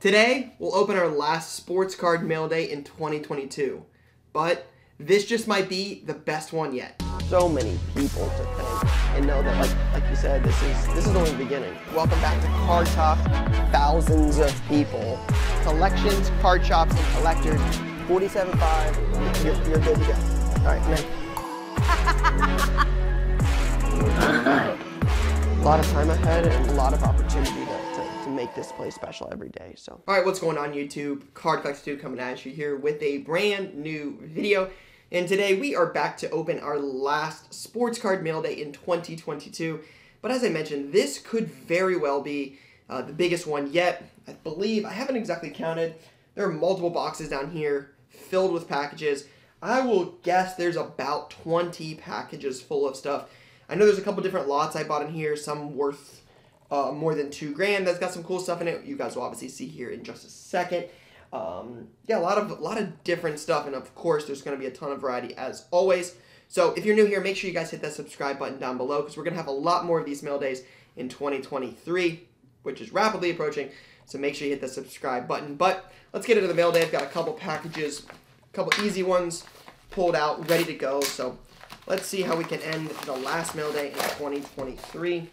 Today, we'll open our last sports card mail day in 2022, but this just might be the best one yet. So many people to thank and know that, like you said, this is only the beginning. Welcome back to Card Talk. Thousands of people, collections, card shops, and collectors. 47.5, you're good to go. All right, man. A lot of time ahead and a lot of opportunity to make this place special every day, so. All right, what's going on, YouTube? Card Flex 2 coming at you here with a brand new video. And today we are back to open our last sports card mail day in 2022. But as I mentioned, this could very well be the biggest one yet. I believe, I haven't exactly counted, there are multiple boxes down here filled with packages. I will guess there's about 20 packages full of stuff. I know there's a couple different lots I bought in here, some worth more than $2 grand. That's got some cool stuff in it. You guys will obviously see here in just a second. Yeah, a lot of different stuff, and of course there's going to be a ton of variety as always. So if you're new here, make sure you guys hit that subscribe button down below, because we're going to have a lot more of these mail days in 2023, which is rapidly approaching, so make sure you hit that subscribe button. But let's get into the mail day. I've got a couple packages, a couple easy ones pulled out, ready to go, so let's see how we can end the last mail day in 2023.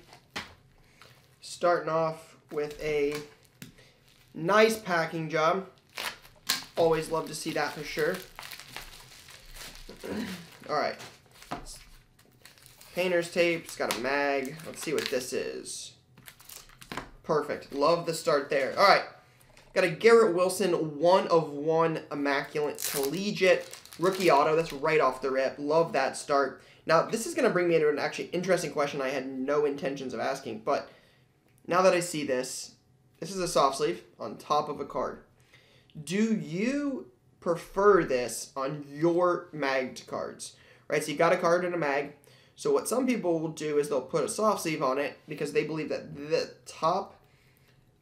Starting off with a nice packing job. Always love to see that for sure. All right. Painter's tape. It's got a mag. Let's see what this is. Perfect. Love the start there. All right. Got a Garrett Wilson 1/1 Immaculate Collegiate Rookie Auto. That's right off the rip. Love that start. Now, this is going to bring me into an actually interesting question I had no intentions of asking, but now that I see this, this is a soft sleeve on top of a card. Do you prefer this on your magged cards? Right, so you got a card in a mag. So what some people will do is they'll put a soft sleeve on it because they believe that the top,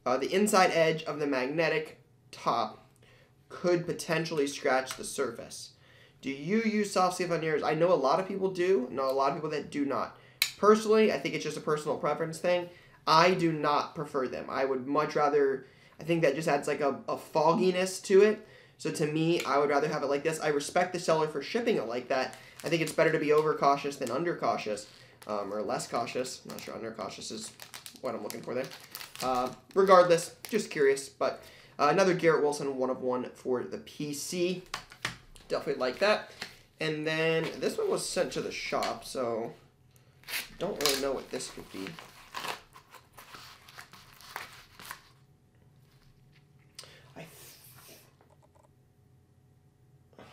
the inside edge of the magnetic top could potentially scratch the surface. Do you use soft sleeve on yours? I know a lot of people do. I know a lot of people that do not. Personally, I think it's just a personal preference thing. I do not prefer them. I would much rather... I think that just adds like a fogginess to it. So to me, I would rather have it like this. I respect the seller for shipping it like that. I think it's better to be overcautious than undercautious, or less cautious. I'm not sure undercautious is what I'm looking for there. Regardless, just curious. But another Garrett Wilson 1/1 for the PC. Definitely like that. And then this one was sent to the shop, so don't really know what this could be.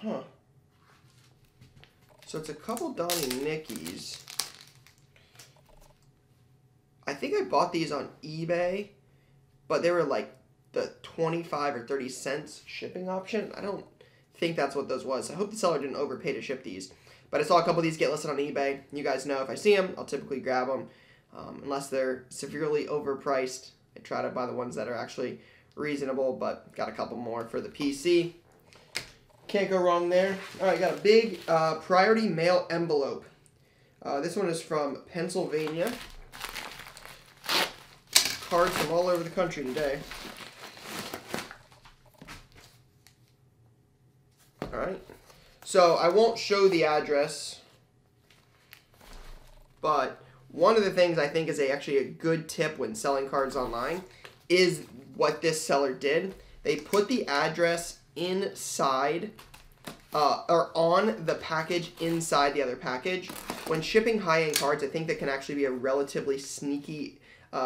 Huh. So it's a couple Donnie Nickies. I think I bought these on eBay, but they were like the 25 or 30 cents shipping option. I don't think that's what those was. I hope the seller didn't overpay to ship these. But I saw a couple of these get listed on eBay. You guys know if I see them, I'll typically grab them. Unless they're severely overpriced. I try to buy the ones that are actually reasonable, but got a couple more for the PC. Can't go wrong there. All right, got a big priority mail envelope. This one is from Pennsylvania. Cards from all over the country today. All right. So I won't show the address, but one of the things I think is actually a good tip when selling cards online is what this seller did. They put the address inside or on the package inside the other package. When shipping high-end cards, I think that can actually be a relatively sneaky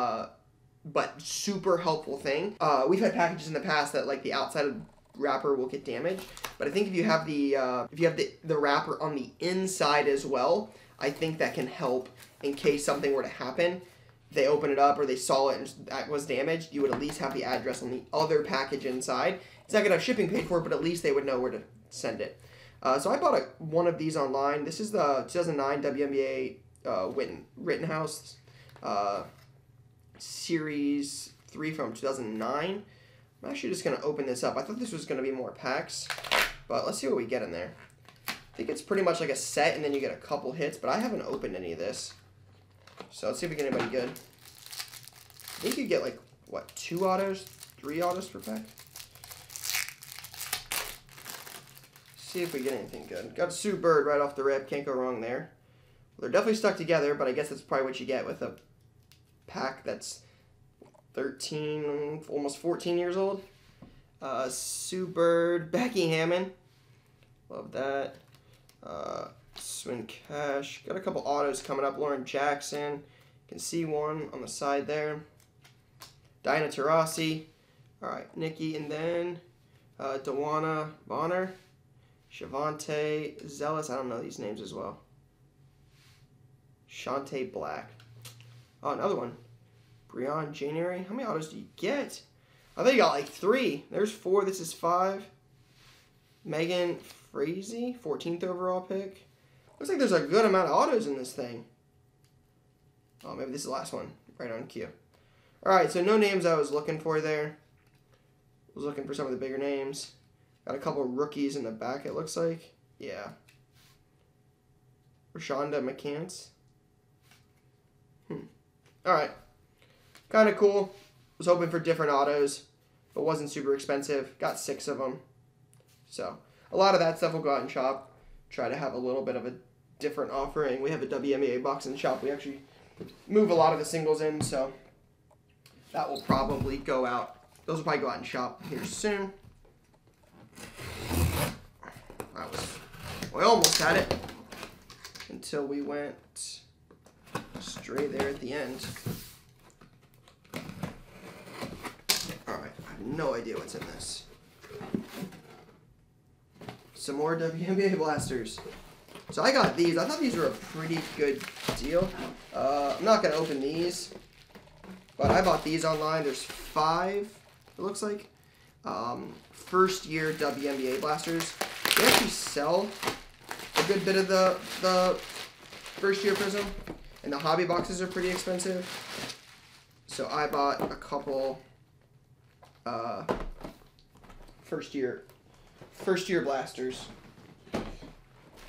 but super helpful thing. We've had packages in the past that like the outside of the wrapper will get damaged, but I think if you have the if you have the wrapper on the inside as well, I think that can help in case something were to happen. They open it up or they saw it and that was damaged, you would at least have the address on the other package inside. It's not going to have shipping paid for, but at least they would know where to send it. So I bought one of these online. This is the 2009 WNBA Rittenhouse Series 3 from 2009. I'm actually just going to open this up. I thought this was going to be more packs, but let's see what we get in there. I think it's pretty much like a set, and then you get a couple hits, but I haven't opened any of this. So let's see if we get anybody good. I think you get like, what, 2 autos? 3 autos per pack. See if we get anything good. Got Sue Bird right off the rip. Can't go wrong there. Well, they're definitely stuck together, but I guess that's probably what you get with a pack that's 13, almost 14 years old. Sue Bird, Becky Hammon. Love that. Swin Cash. Got a couple autos coming up. Lauren Jackson. You can see one on the side there. Diana Taurasi. All right, Nikki. And then DeWanna Bonner. Shavante Zealous. I don't know these names as well. Shante Black. Oh, another one. Breon January. How many autos do you get? I think you got like 3. There's 4. This is 5. Megan Frazee, 14th overall pick. Looks like there's a good amount of autos in this thing. Oh, maybe this is the last one. Right on cue. Alright, so no names I was looking for there. I was looking for some of the bigger names. Got a couple rookies in the back, it looks like. Yeah. Rashonda McCants. Alright. Kind of cool. Was hoping for different autos, but wasn't super expensive. Got 6 of them. So, a lot of that stuff will go out and shop. Try to have a little bit of a different offering. We have a WNBA box in the shop. We actually move a lot of the singles in, so that will probably go out. Those will probably go out and shop here soon. We almost had it until we went straight there at the end. Alright, I have no idea what's in this. Some more WNBA blasters. So I got these. I thought these were a pretty good deal. I'm not going to open these, but I bought these online. There's 5, it looks like. First year WNBA blasters. They actually sell a good bit of the first year prism, and the hobby boxes are pretty expensive. So I bought a couple first year blasters. You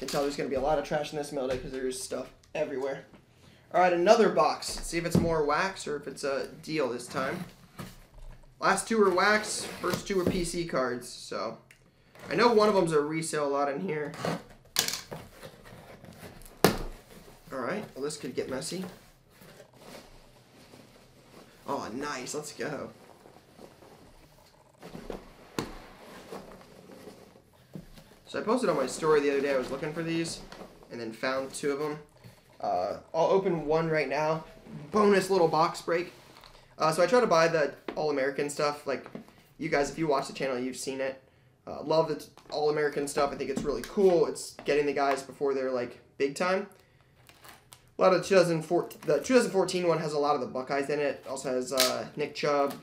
can tell there's going to be a lot of trash in this mail day because there's stuff everywhere. All right, another box. Let's see if it's more wax or if it's a deal this time. Last 2 were wax. First 2 were PC cards. So I know one of them's a resale lot in here. All right, well, this could get messy. Oh, nice. Let's go. So I posted on my story the other day, I was looking for these, and then found 2 of them. I'll open one right now. Bonus little box break. So I try to buy the All-American stuff. Like, you guys, if you watch the channel, you've seen it. Love the All-American stuff. I think it's really cool. It's getting the guys before they're, like, big time. A lot of the 2014 one has a lot of the Buckeyes in it. It also has Nick Chubb,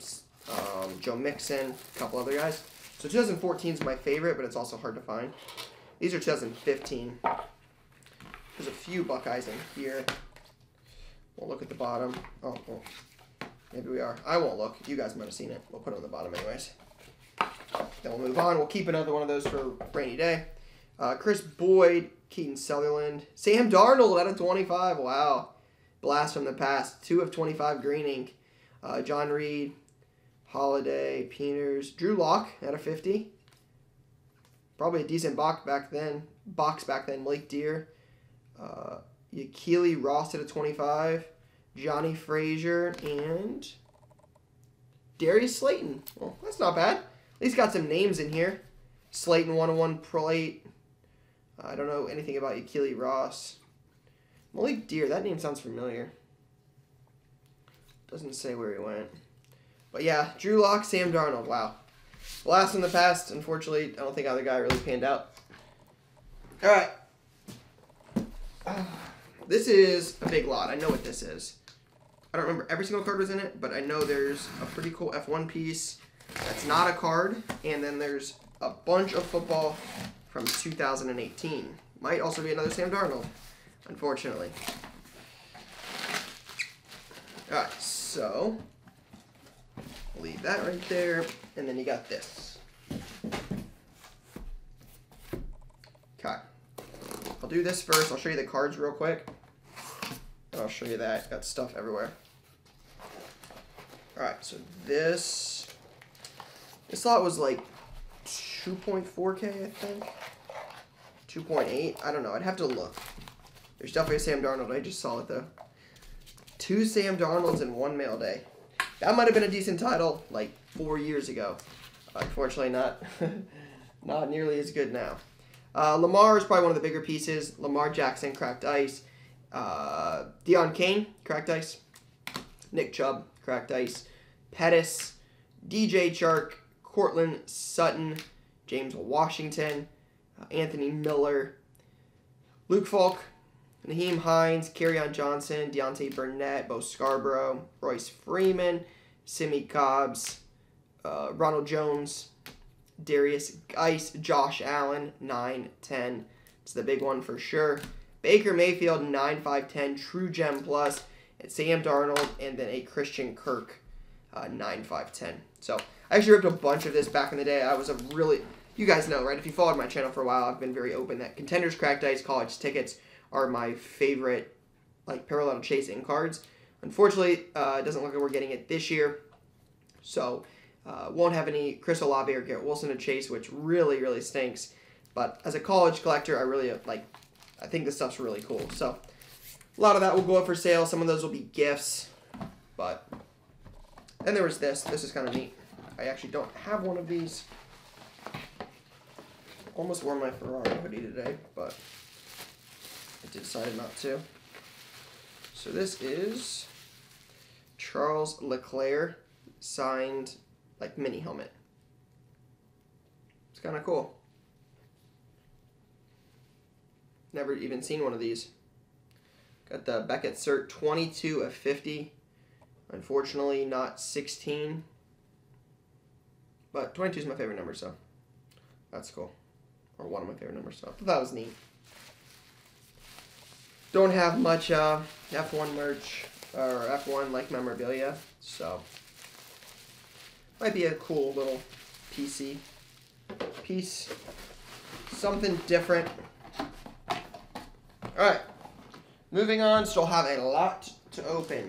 Joe Mixon, a couple other guys. So 2014 is my favorite, but it's also hard to find. These are 2015. There's a few Buckeyes in here. We'll look at the bottom. Oh, well, maybe we are. I won't look. You guys might have seen it. We'll put it on the bottom anyways. Then we'll move on. We'll keep another one of those for a rainy day. Chris Boyd, Keaton Sutherland. Sam Darnold out of 25. Wow. Blast from the past. 2 of 25 green ink. John Reed. Holiday, Peters, Drew Locke out of 50. Probably a decent box back then. Lake Deer. Yakeely Ross at a 25. Johnny Frazier and Darius Slayton. Well, that's not bad. At least got some names in here. Slayton 101 plate. I don't know anything about Yakeely Ross. Lake Deer, that name sounds familiar. Doesn't say where he went. But yeah, Drew Locke, Sam Darnold, wow. Blast in the past, unfortunately, I don't think either guy really panned out. All right. This is a big lot. I know what this is. I don't remember every single card was in it, but I know there's a pretty cool F1 piece that's not a card, and then there's a bunch of football from 2018. Might also be another Sam Darnold, unfortunately. All right, so leave that right there, and then you got this. Okay. I'll do this first. I'll show you the cards real quick. And I'll show you that. Got stuff everywhere. Alright, so this This lot was like 2.4K, I think. 2.8? I don't know. I'd have to look. There's definitely a Sam Darnold. I just saw it, though. 2 Sam Darnolds and 1 mail day. That might have been a decent title, like, 4 years ago. Unfortunately, not nearly as good now. Lamar is probably one of the bigger pieces. Lamar Jackson, cracked ice. Deion Kane, cracked ice. Nick Chubb, cracked ice. Pettis, DJ Chark, Cortland Sutton, James Washington, Anthony Miller, Luke Falk, Naheem Hines, Kerryon Johnson, Deonte Burnett, Bo Scarborough, Royce Freeman, Simi Cobbs, Ronald Jones, Darius Geis, Josh Allen, 9-10. It's the big one for sure. Baker Mayfield, 9-5-10, True Gem Plus, and Sam Darnold, and then a Christian Kirk, 9-5-10. So, I actually ripped a bunch of this back in the day. I was a really, you guys know, right? If you followed my channel for a while, I've been very open that Contenders, Cracked Ice, College Tickets are my favorite, like, parallel chasing cards. Unfortunately, it doesn't look like we're getting it this year. So, won't have any Chris Olave or Garrett Wilson to chase, which really, really stinks. But as a college collector, I really, like, I think this stuff's really cool. So, a lot of that will go up for sale. Some of those will be gifts. But, then there was this. This is kind of neat. I actually don't have one of these. Almost wore my Ferrari hoodie today, but I decided not to. So this is Charles Leclerc signed, like, mini helmet. It's kind of cool. Never even seen one of these. Got the Beckett Cert 22 of 50. Unfortunately, not 16. But 22 is my favorite number, so that's cool. Or one of my favorite numbers, so I thought that was neat. Don't have much F1 merch or F1 like memorabilia, so might be a cool little PC piece, something different. All right, moving on. Still have a lot to open.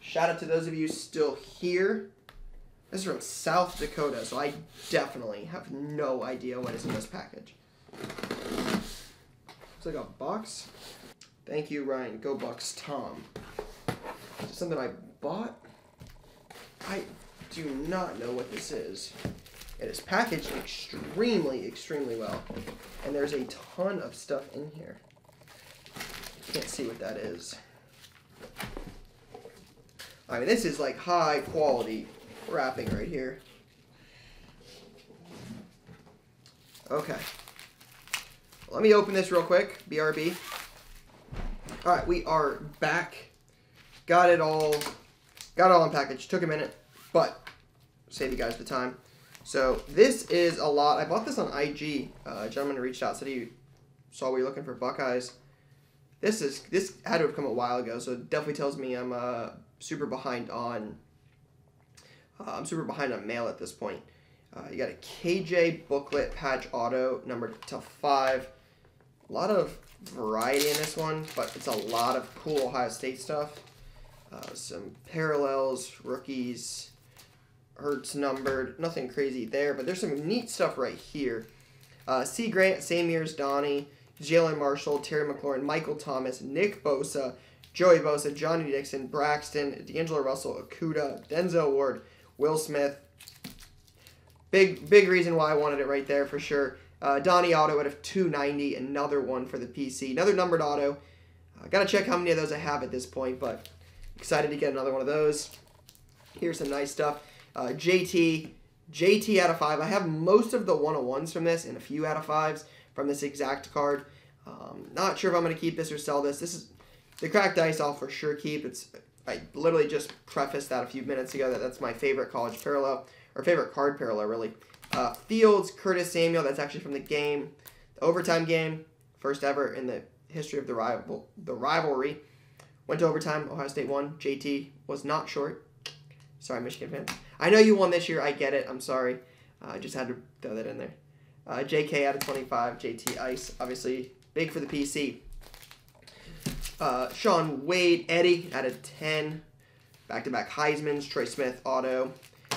Shout out to those of you still here. This is from South Dakota, so I definitely have no idea what is in this package. It's like a box. Thank you, Ryan. Go Bucks, Tom. Is this something I bought? I do not know what this is. It is packaged extremely, extremely well. And there's a ton of stuff in here. Can't see what that is. I mean, this is like high quality wrapping right here. Okay. Let me open this real quick. BRB. All right, we are back. Got it all in package. Took a minute, but save you guys the time. So this is a lot. I bought this on IG. A gentleman reached out, said he saw we were looking for Buckeyes. This had to have come a while ago, so it definitely tells me I'm super behind on. I'm super behind on mail at this point. You got a KJ booklet patch auto numbered to 5. A lot of variety in this one, but it's a lot of cool Ohio State stuff. Some parallels, rookies, Hurts numbered, nothing crazy there, but there's some neat stuff right here. C. Grant, same year as Donnie, Jalen Marshall, Terry McLaurin, Michael Thomas, Nick Bosa, Joey Bosa, Johnny Dixon, Braxton, D'Angelo Russell, Okuda, Denzel Ward, Will Smith. Big reason why I wanted it right there for sure. Donnie auto out of 290, another one for the PC, another numbered auto. Gotta check how many of those I have at this point, but excited to get another one of those. Here's some nice stuff. JT out of 5. I have most of the 101s from this and a few out of 5s from this exact card. Not sure if I'm gonna keep this or sell this. This is the cracked ice. I'll for sure keep. I literally just prefaced that a few minutes ago that that's my favorite college parallel or favorite card parallel really. Fields, Curtis Samuel, that's actually from the game, the overtime game, first ever in the history of the rivalry. Went to overtime, Ohio State won. JT was not short. Sorry, Michigan fans. I know you won this year, I get it, I'm sorry. I just had to throw that in there. JK out of 25, JT Ice, obviously big for the PC. Sean Wade, Eddie out of 10, back-to-back Heismans, Troy Smith, auto.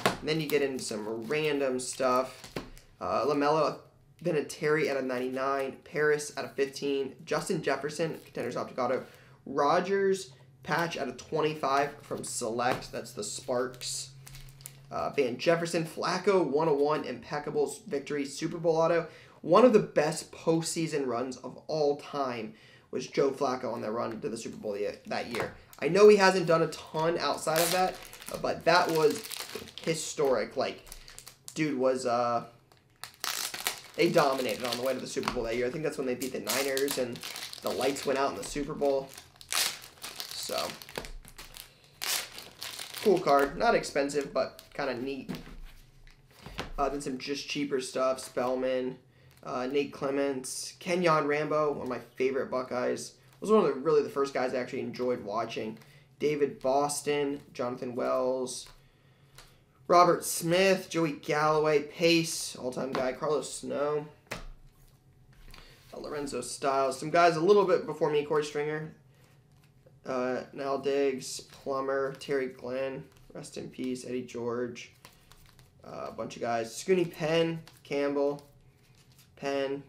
And then you get into some random stuff. LaMelo, Vinatieri at a 99. Paris at a 15. Justin Jefferson, Contenders Optic Auto. Rodgers, patch at a 25 from Select. That's the Sparks. Van Jefferson, Flacco, 101, Impeccables, Victory, Super Bowl Auto. One of the best postseason runs of all time was Joe Flacco on that run to the Super Bowl that year. I know he hasn't done a ton outside of that, but that was historic. Like, dude was, they dominated on the way to the Super Bowl that year. I think that's when they beat the Niners and the lights went out in the Super Bowl. So, cool card. Not expensive, but kind of neat. Then some just cheaper stuff. Spellman, Nate Clements, Kenyon Rambo, one of my favorite Buckeyes. Was one of the really the first guys I actually enjoyed watching. David Boston, Jonathan Wells, Robert Smith, Joey Galloway, Pace, all-time guy, Carlos Snow, Lorenzo Styles. Some guys a little bit before me, Corey Stringer, Nile Diggs, Plummer, Terry Glenn, rest in peace, Eddie George, a bunch of guys. Scooney Penn, Campbell, Penn,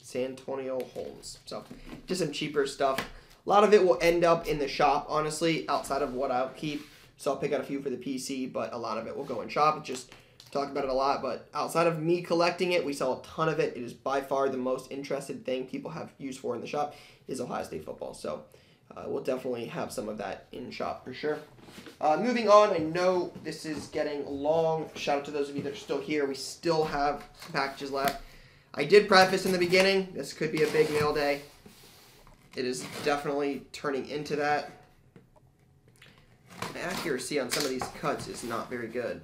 Santonio Holmes. So just some cheaper stuff. A lot of it will end up in the shop, honestly, outside of what I'll keep. So I'll pick out a few for the PC, but a lot of it will go in shop. Just talk about it a lot, but outside of me collecting it, we sell a ton of it. It is by far the most interested thing people have use for in the shop is Ohio State football. So we'll definitely have some of that in shop for sure. Moving on, I know this is getting long. Shout out to those of you that are still here. We still have packages left. I did preface in the beginning, this could be a big mail day. It is definitely turning into that. The accuracy on some of these cuts is not very good.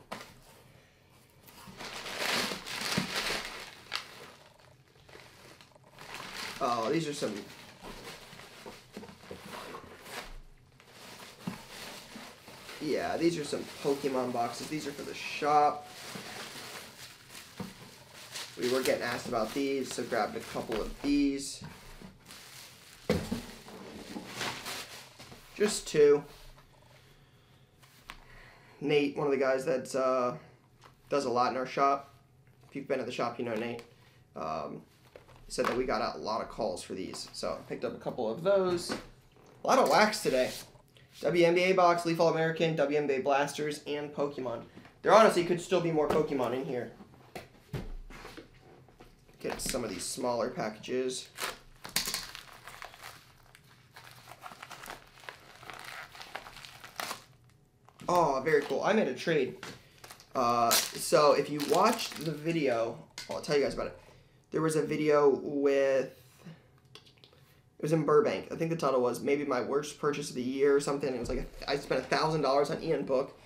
Oh, these are some... Yeah, these are some Pokemon boxes. These are for the shop. We were getting asked about these, so grabbed a couple of these. Just two. Nate, one of the guys that does a lot in our shop. If you've been at the shop, you know Nate. Said that we got a lot of calls for these. So I picked up a couple of those. A lot of wax today. WNBA box, Leaf All-American, WNBA Blasters, and Pokemon. There honestly could still be more Pokemon in here. Get some of these smaller packages. Oh, very cool. I made a trade. So if you watched the video, I'll tell you guys about it. There was a video with, it was in Burbank. I think the title was maybe my worst purchase of the year or something. It was like, I spent $1,000 on Ian Book.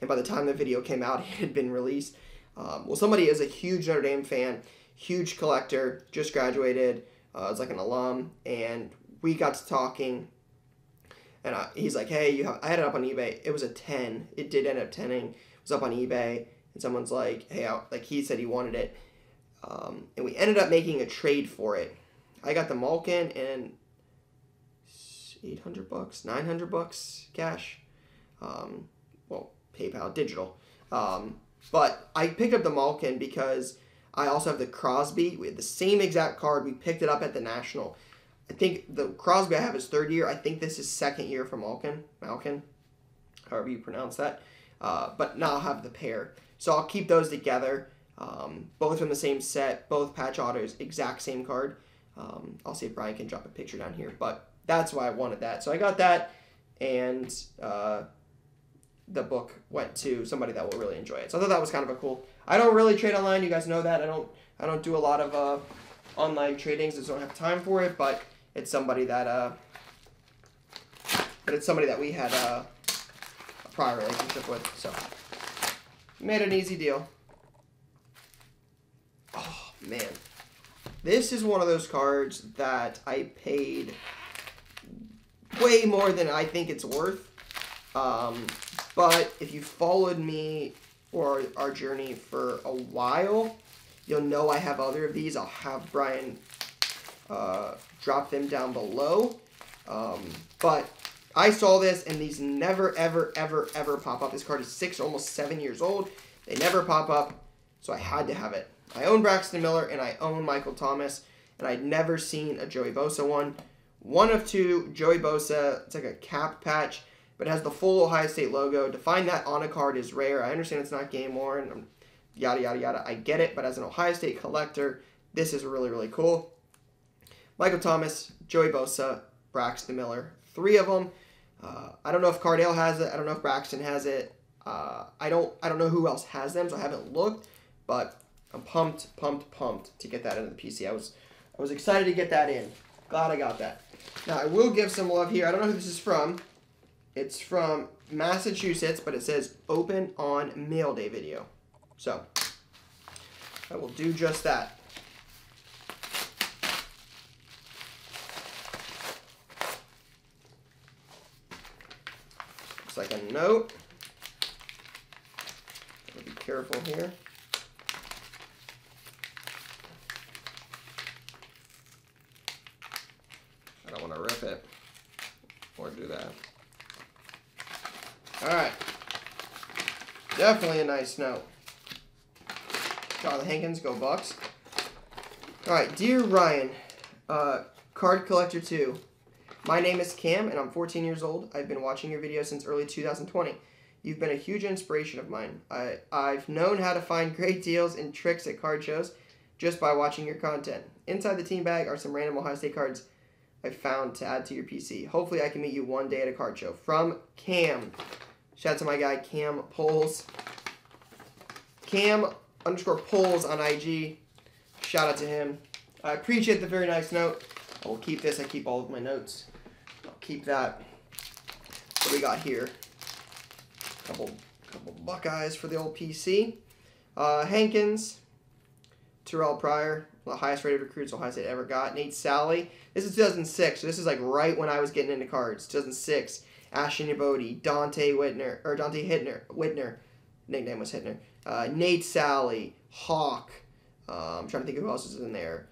And by the time the video came out, it had been released. Well, somebody is a huge Notre Dame fan, huge collector, just graduated. It's like an alum. And we got to talking. And he's like, hey, I had it up on eBay. It was a 10. It did end up 10ing. It was up on eBay. And someone's like, hey, like he said he wanted it. And we ended up making a trade for it. I got the Malkin and $800, $900 cash. Well, PayPal, digital. But I picked up the Malkin because I also have the Crosby. We had the same exact card. We picked it up at the National. I think the Crosby I have is third year. I think this is second year for Malkin, however you pronounce that. But now I'll have the pair. So I'll keep those together. Both from the same set, both patch autos, exact same card. I'll see if Brian can drop a picture down here, but that's why I wanted that. So I got that, and the book went to somebody that will really enjoy it. So I thought that was kind of a cool. I don't really trade online. You guys know that. I don't do a lot of online tradings. I just don't have time for it. But it's somebody that we had a prior relationship with. So made an easy deal. Oh man. This is one of those cards that I paid way more than I think it's worth. But if you followed me or our journey for a while, you'll know I have other of these. I'll have Brian drop them down below. But I saw this, and these never, ever, ever, ever pop up. This card is 6, almost 7 years old. They never pop up, so I had to have it. I own Braxton Miller, and I own Michael Thomas, and I'd never seen a Joey Bosa one. One of two, Joey Bosa. It's like a cap patch, but it has the full Ohio State logo. To find that on a card is rare. I understand it's not game worn, yada, yada, yada. I get it, but as an Ohio State collector, this is really, really cool. Michael Thomas, Joey Bosa, Braxton Miller. Three of them. I don't know if Cardale has it. I don't know if Braxton has it. I don't know who else has them, so I haven't looked. But I'm pumped, pumped, pumped to get that into the PC. I was excited to get that in. Glad I got that. Now, I will give some love here. I don't know who this is from. It's from Massachusetts, but it says open on mail day video. So, I will do just that. Looks like a note. Gotta be careful here. I don't want to rip it or do that. Alright. Definitely a nice note. Charlie Hankins, go Bucks. Alright, dear Ryan, Card Collector 2. My name is Cam, and I'm 14 years old. I've been watching your videos since early 2020. You've been a huge inspiration of mine. I've known how to find great deals and tricks at card shows just by watching your content. Inside the team bag are some random Ohio State cards I've found to add to your PC. Hopefully I can meet you one day at a card show. From Cam. Shout out to my guy, Cam Poles. Cam_Poles on IG. Shout out to him. I appreciate the very nice note. I will keep this. I keep all of my notes. I'll keep that. What do we got here? Couple Buckeyes for the old PC. Hankins, Terrell Pryor, the highest rated recruits Ohio State ever got. Nate Sally. This is 2006, so this is like right when I was getting into cards. 2006. Ashton Yabodi, Dante Hittner. Nickname was Hittner. Nate Sally, Hawk. I'm trying to think of who else is in there.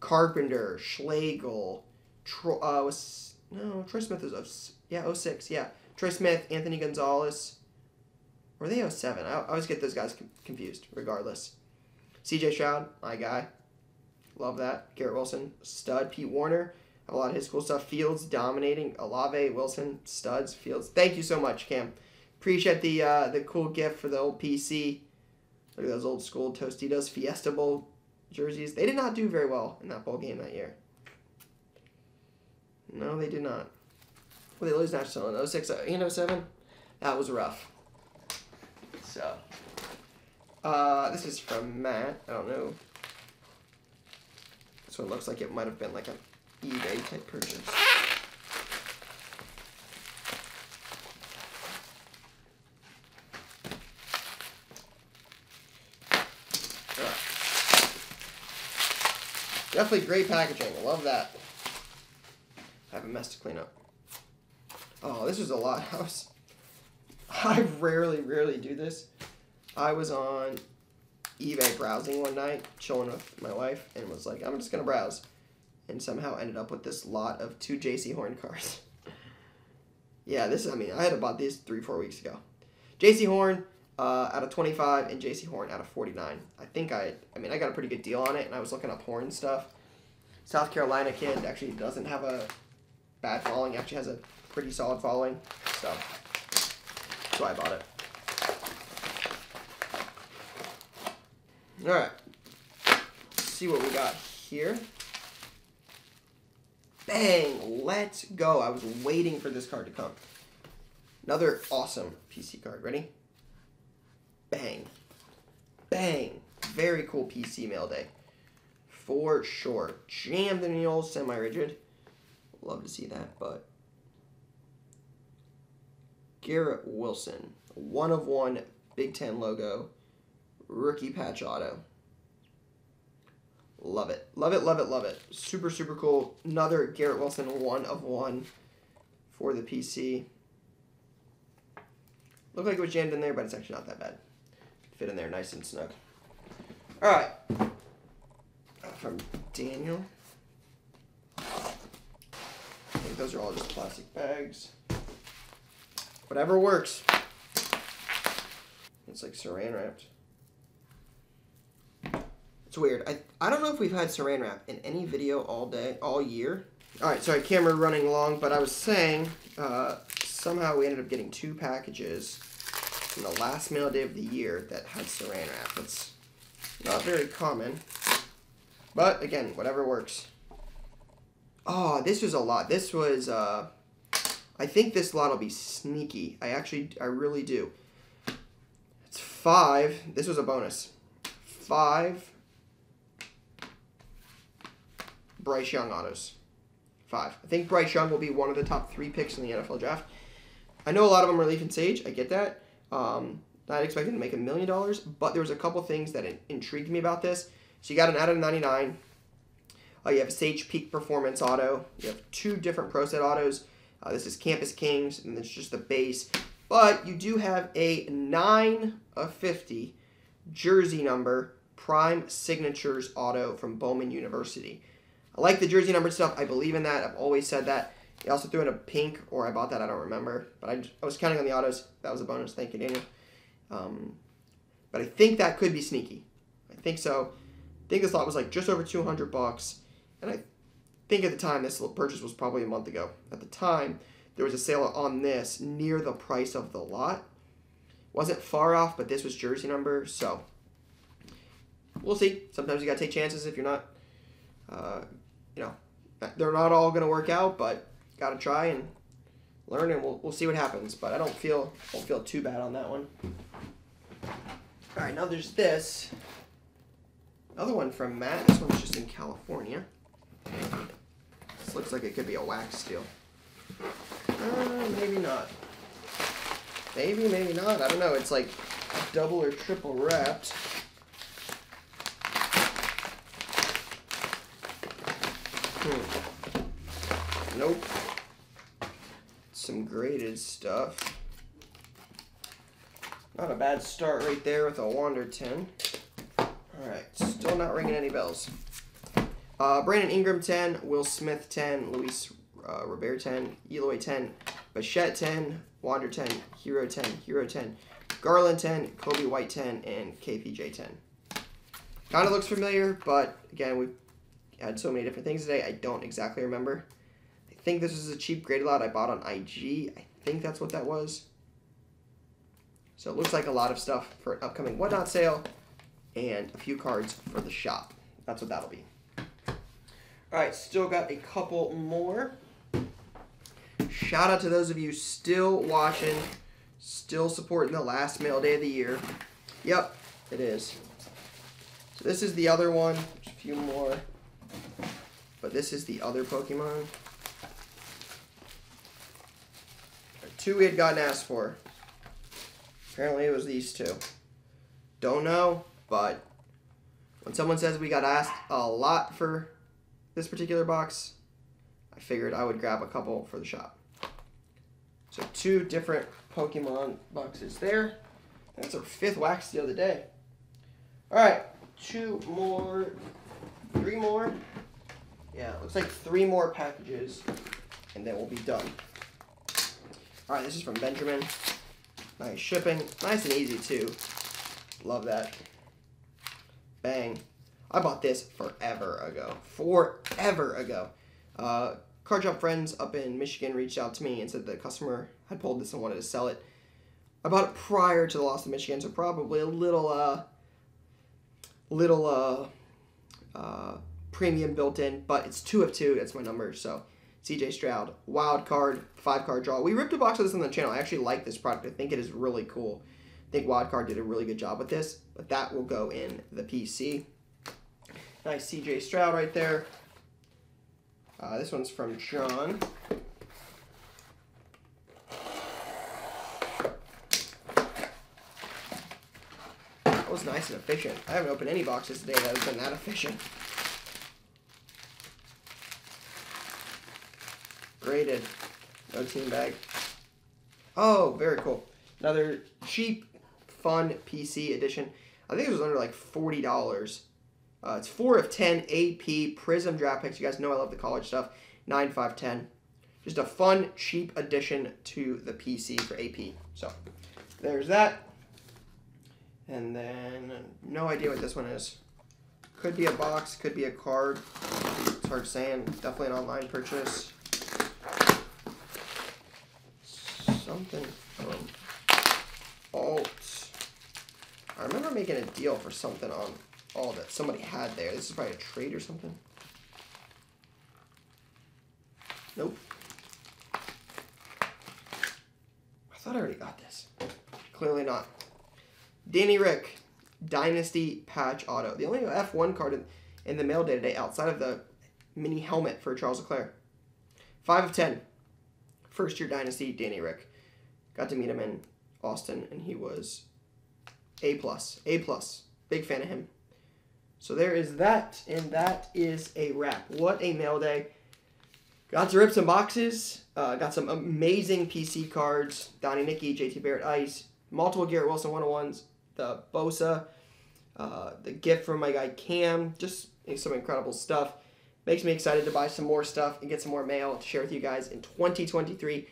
Carpenter, Schlegel, Troy Smith was, yeah, 06, yeah. Troy Smith, Anthony Gonzalez, were they 07? I always get those guys confused, regardless. CJ Stroud, my guy, love that. Garrett Wilson, stud. Pete Warner, have a lot of his cool stuff. Fields, dominating. Alave, Wilson, studs, Fields. Thank you so much, Cam. Appreciate the cool gift for the old PC. Look at those old school Tostitos Fiesta Bowl jerseys. They did not do very well in that bowl game that year. No, they did not. Well, they lose national in 06 and 07. That was rough. So, this is from Matt. I don't know. This one looks like it might have been like an eBay type purchase. Definitely great packaging. I love that. I have a mess to clean up. Oh, this was a lot. I rarely do this. I was on eBay browsing one night, chilling with my wife, and was like, I'm just going to browse. And somehow ended up with this lot of two J.C. Horn cards. Yeah, this is, I mean, I had bought these 3-4 weeks ago. J.C. Horn out of 25 and JC Horn out of 49. I think I got a pretty good deal on it, and I was looking up Horn stuff. South Carolina kid, actually doesn't have a bad following, actually has a pretty solid following. So that's why I bought it. Alright. Let's see what we got here. Bang! Let's go. I was waiting for this card to come. Another awesome PC card. Ready? Bang. Bang. Very cool PC mail day. For sure. Jammed in the old semi-rigid. Love to see that, but... Garrett Wilson. 1 of 1 Big Ten logo. Rookie patch auto. Love it. Love it, love it, love it. Super, super cool. Another Garrett Wilson 1 of 1 for the PC. Looked like it was jammed in there, but it's actually not that bad. Fit in there nice and snug. All right. From Daniel. I think those are all just plastic bags. Whatever works. It's like saran wrapped. It's weird. I don't know if we've had saran wrap in any video all day, all year. All right, sorry, camera running long, but I was saying somehow we ended up getting two packages in the last mail day of the year that had saran wrap. It's not very common, but again, whatever works. Oh, this was a lot. This was, I think this lot will be sneaky. I really do. It's five. This was a bonus. Five Bryce Young autos. Five. I think Bryce Young will be one of the top three picks in the NFL draft. I know a lot of them are Leaf and Sage. I get that. Not expected to make $1 million, but there was a couple things that intrigued me about this. So you got an out of 99. You have a Sage Peak Performance auto. You have two different Pro Set autos. This is Campus Kings, and it's just the base. But you do have a 9 of 50 jersey number Prime Signatures auto from Bowman University. I like the jersey number stuff. I believe in that. I've always said that. They also threw in a pink, or I bought that. I don't remember. But I was counting on the autos. That was a bonus. Thank you, Daniel. But I think that could be sneaky. I think so. I think this lot was like just over $200. And I think at the time, this little purchase was probably a month ago. At the time, there was a sale on this near the price of the lot. Wasn't far off, but this was jersey number, so we'll see. Sometimes you gotta take chances if you're not, they're not all gonna work out, but gotta try and learn, and we'll see what happens. But I don't feel too bad on that one. All right, now there's this another one from Matt. This one's just in California. This looks like it could be a wax steal. Maybe not. Maybe not. I don't know. It's like double or triple wrapped. Nope. Some graded stuff. Not a bad start right there with a Wander 10. Alright, still not ringing any bells. Brandon Ingram 10, Will Smith 10, Luis Robert 10, Eloy 10, Bichette 10, Wander 10, Hero 10, Hero 10, Garland 10, Kobe White 10, and KPJ 10. Kind of looks familiar, but again, we've had so many different things today, I don't exactly remember. I think this is a cheap graded lot I bought on IG. I think that's what that was. So it looks like a lot of stuff for an upcoming Whatnot sale and a few cards for the shop. That's what that'll be. Alright, still got a couple more. Shout out to those of you still watching, still supporting the last mail day of the year. Yep, it is. So this is the other one. There's a few more. But this is the other Pokemon. There are two we had gotten asked for. Apparently it was these two. Don't know, but when someone says we got asked a lot for this particular box, I figured I would grab a couple for the shop. So two different Pokemon boxes there. That's our fifth wax steal of the day. All right, two more, three more. Yeah, looks like three more packages, and then we'll be done. All right, this is from Benjamin. Nice shipping, nice and easy too. Love that. Bang. I bought this forever ago. Forever ago. Card Shop Friends up in Michigan reached out to me and said the customer had pulled this and wanted to sell it. I bought it prior to the loss of Michigan, so probably a little premium built in, but it's 2 of 2. That's my number, so CJ Stroud. Wild card, 5-card draw. We ripped a box of this on the channel. I actually like this product. I think it is really cool. I think Wild Card did a really good job with this, but that will go in the PC. Nice CJ Stroud right there. This one's from John. That was nice and efficient. I haven't opened any boxes today that have been that efficient. Graded. No team bag. Oh, very cool. Another cheap, fun PC edition. I think it was under like $40. It's 4 of 10 AP Prism draft picks. You guys know I love the college stuff. 9, 5, 10. Just a fun, cheap addition to the PC for AP. So there's that. And then no idea what this one is. Could be a box, could be a card. It's hard saying. Definitely an online purchase. Something from Alt. I remember making a deal for something on Alt that somebody had there. This is probably a trade or something. Nope. I thought I already got this. Clearly not. Danny Rick, Dynasty Patch Auto. The only F1 card in the mail day today outside of the mini helmet for Charles Leclerc. 5 of 10. First year Dynasty, Danny Rick. Got to meet him in Austin, and he was A+. A+. Big fan of him. So there is that, and that is a wrap. What a mail day. Got to rip some boxes. Got some amazing PC cards. Donnie Nickies, JT Barrett Ice, multiple Garrett Wilson 101s, the Bosa, the gift from my guy Cam. Just some incredible stuff. Makes me excited to buy some more stuff and get some more mail to share with you guys in 2023.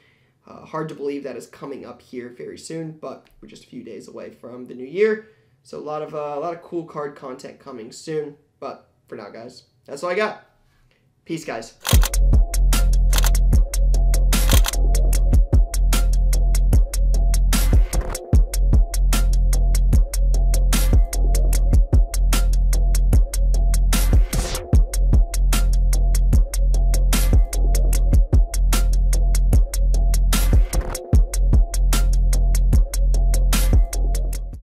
Hard to believe that is coming up here very soon, but we're just a few days away from the new year. So a lot of cool card content coming soon. But for now, guys, that's all I got. Peace, guys.